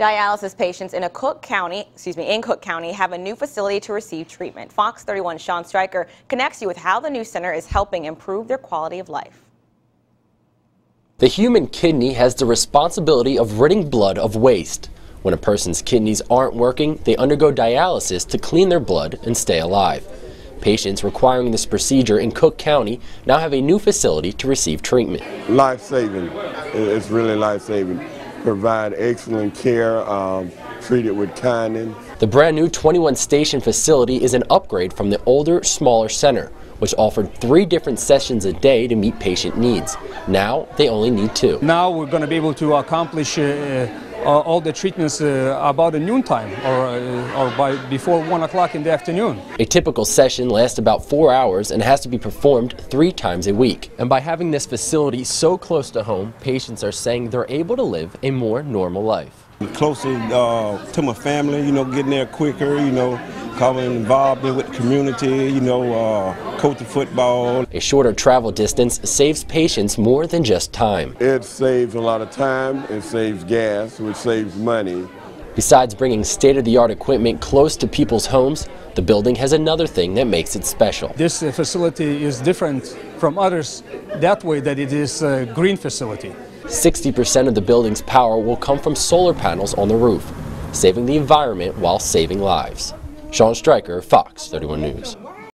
Dialysis patients in Cook County have a new facility to receive treatment. Fox 31's Sean Stryker connects you with how the new center is helping improve their quality of life. The human kidney has the responsibility of ridding blood of waste. When a person's kidneys aren't working, they undergo dialysis to clean their blood and stay alive. Patients requiring this procedure in Cook County now have a new facility to receive treatment. Life-saving. It's really life-saving. Provide excellent care, treated with kindness. The brand new 21-station facility is an upgrade from the older, smaller center, which offered 3 different sessions a day to meet patient needs. Now they only need 2. Now we're going to be able to accomplish all the treatments about at noontime or before 1 o'clock in the afternoon. A typical session lasts about 4 hours and has to be performed 3 times a week. And by having this facility so close to home, patients are saying they're able to live a more normal life. Closer to my family, you know, getting there quicker, you know, coming involved with the community, you know, coaching football. A shorter travel distance saves patients more than just time. It saves a lot of time, it saves gas, which saves money. Besides bringing state-of-the-art equipment close to people's homes, the building has another thing that makes it special. This facility is different from others that way, that it is a green facility. 60% of the building's power will come from solar panels on the roof, saving the environment while saving lives. Sean Stryker, Fox 31 News.